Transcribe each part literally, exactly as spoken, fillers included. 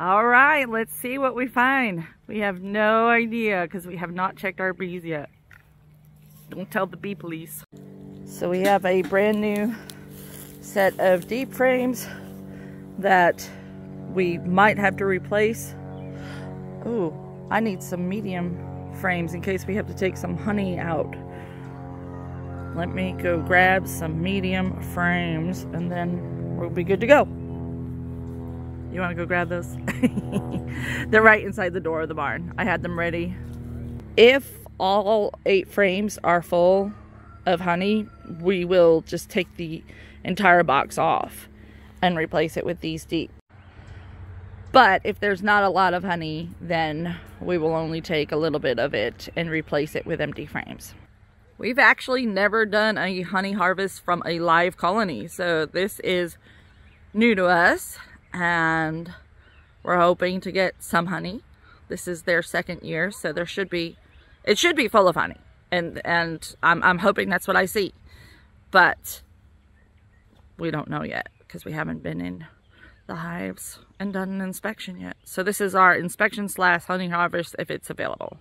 All right, let's see what we find. We have no idea because we have not checked our bees yet. Don't tell the bee police. So we have a brand new set of deep frames that we might have to replace. Ooh, I need some medium frames in case we have to take some honey out. Let me go grab some medium frames and then we'll be good to go. You want to go grab those? They're right inside the door of the barn. I had them ready. If all eight frames are full of honey, we will just take the entire box off and replace it with these deep. But if there's not a lot of honey, then we will only take a little bit of it and replace it with empty frames. We've actually never done a honey harvest from a live colony, so this is new to us, and we're hoping to get some honey. This is their second year, so there should be, it should be full of honey, and and I'm, I'm hoping that's what I see, but we don't know yet because we haven't been in the hives and done an inspection yet. So this is our inspection slash honey harvest if it's available.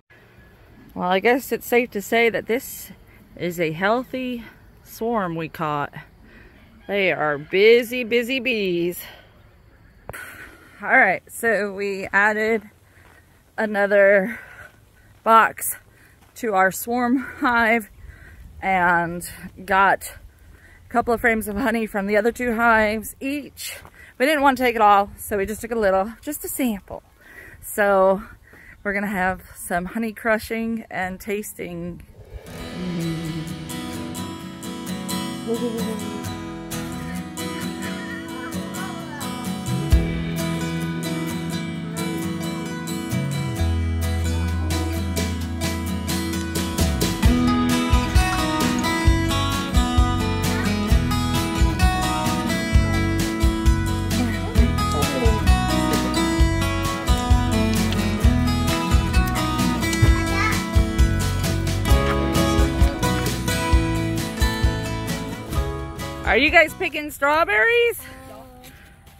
Well, I guess it's safe to say that this is a healthy swarm we caught. They are busy, busy bees. All right, so we added another box to our swarm hive and got a couple of frames of honey from the other two hives each. We didn't want to take it all, so we just took a little, just a sample. So we're gonna have some honey crushing and tasting. Mm. Whoa. Are you guys picking strawberries?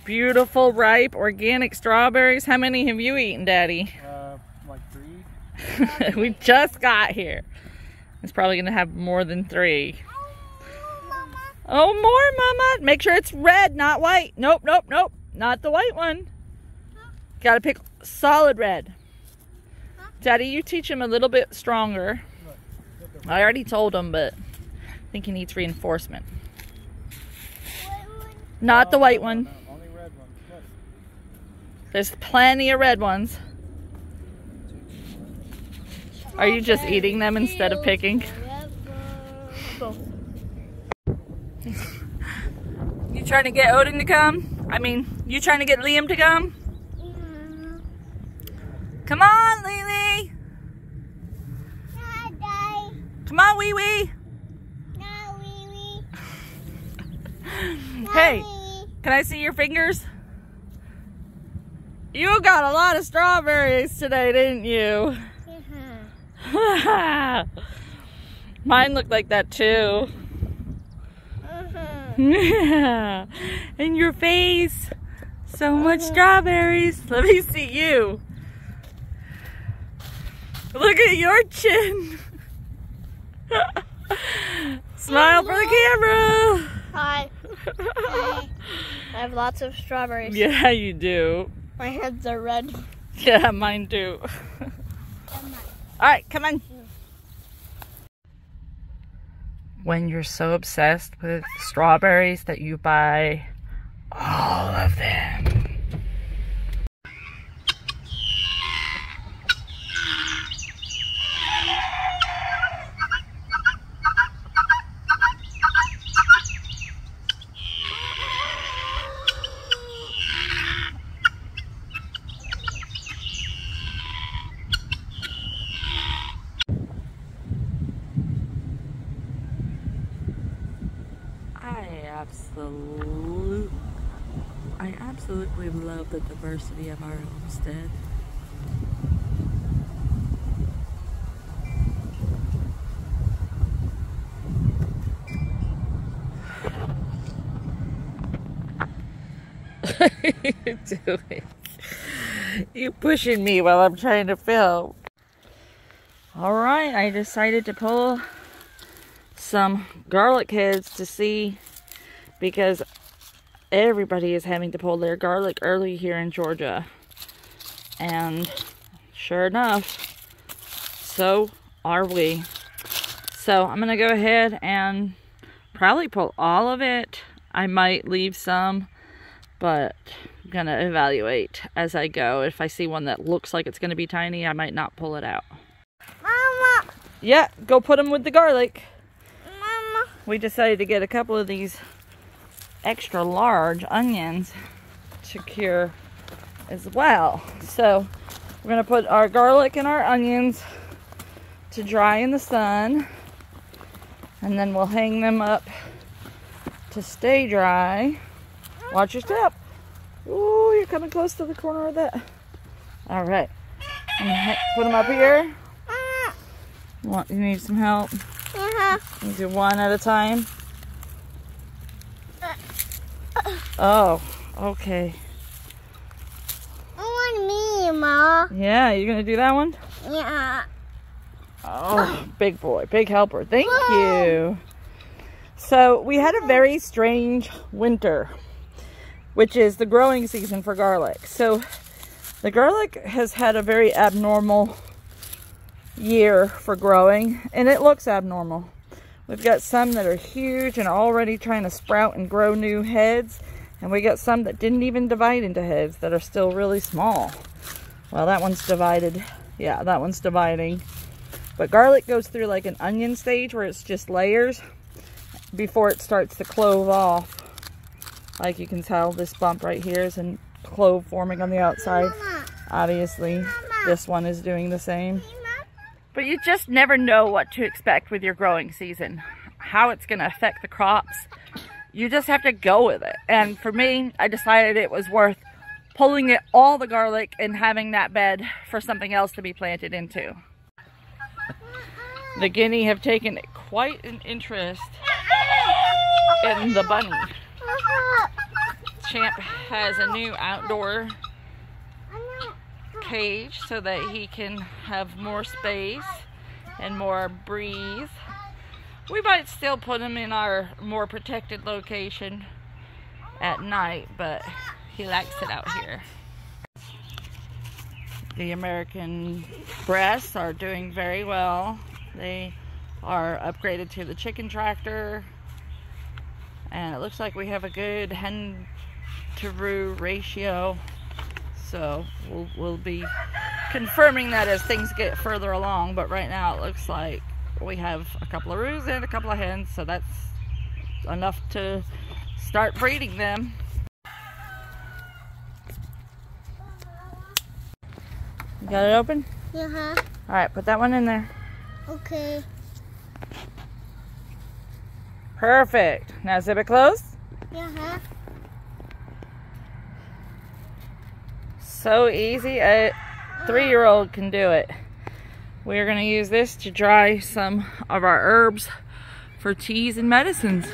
Beautiful, ripe, organic strawberries. How many have you eaten, Daddy? Uh, like three. We just got here. It's probably gonna have more than three. Oh, Mama. Oh, more, Mama. Make sure it's red, not white. Nope, nope, nope. Not the white one. Huh? Gotta pick solid red. Huh? Daddy, you teach him a little bit stronger. Look, I already told him, but I think he needs reinforcement. Not no, the white no, one. No, only red one. Yes. There's plenty of red ones. Are you just eating them instead of picking? You trying to get Odin to come? I mean, you trying to get Liam to come? Mm-hmm. Come on, Lily. Hi, come on, Wee Wee. Hey, can I see your fingers? You got a lot of strawberries today, didn't you? Uh-huh. Mine looked like that too. Uh-huh. Yeah. And your face. So much strawberries. Let me see you. Look at your chin. Smile for the camera. Hi. I have lots of strawberries. Yeah, you do. My hands are red. Yeah, mine do. Alright, come on. When you're so obsessed with strawberries that you buy all of them. Absolute, I absolutely love the diversity of our homestead. What are you doing? You pushing me while I'm trying to film. Alright, I decided to pull some garlic heads to see, because everybody is having to pull their garlic early here in Georgia. And sure enough, so are we. So I'm gonna go ahead and probably pull all of it. I might leave some, but I'm gonna evaluate as I go. If I see one that looks like it's gonna be tiny, I might not pull it out. Mama! Yeah, go put them with the garlic. Mama! We decided to get a couple of these extra large onions to cure as well. So we're gonna put our garlic and our onions to dry in the sun, and then we'll hang them up to stay dry. Watch your step. Ooh, you're coming close to the corner of that. All right, I'm gonna put them up here. What, you need some help? Uh-huh. You do one at a time. Oh, okay. I want me, Ma. Yeah, you're gonna do that one? Yeah. Oh, big boy, big helper. Thank Mom. you. So we had a very strange winter, which is the growing season for garlic. So the garlic has had a very abnormal year for growing, and it looks abnormal. We've got some that are huge and already trying to sprout and grow new heads. And we got some that didn't even divide into heads, that are still really small. Well, that one's divided. Yeah, that one's dividing. But garlic goes through like an onion stage where it's just layers before it starts to clove off. Like you can tell, this bump right here is a clove forming on the outside. Mama. Obviously, Mama. This one is doing the same. But you just never know what to expect with your growing season, how it's going to affect the crops. You just have to go with it. And for me, I decided it was worth pulling it, all the garlic, and having that bed for something else to be planted into. The guinea have taken quite an interest in the bunny. Champ has a new outdoor cage so that he can have more space and more breeze. We might still put him in our more protected location at night, but he likes it out here. The American Bresse are doing very well. They are upgraded to the chicken tractor, and it looks like we have a good hen to roo ratio. So we'll, we'll be confirming that as things get further along, but right now it looks like we have a couple of roos and a couple of hens, so that's enough to start breeding them. You got it open? Uh-huh. All right, put that one in there. Okay. Perfect. Now zip it close. Uh-huh. So easy, a three-year-old can do it. We're gonna use this to dry some of our herbs for teas and medicines.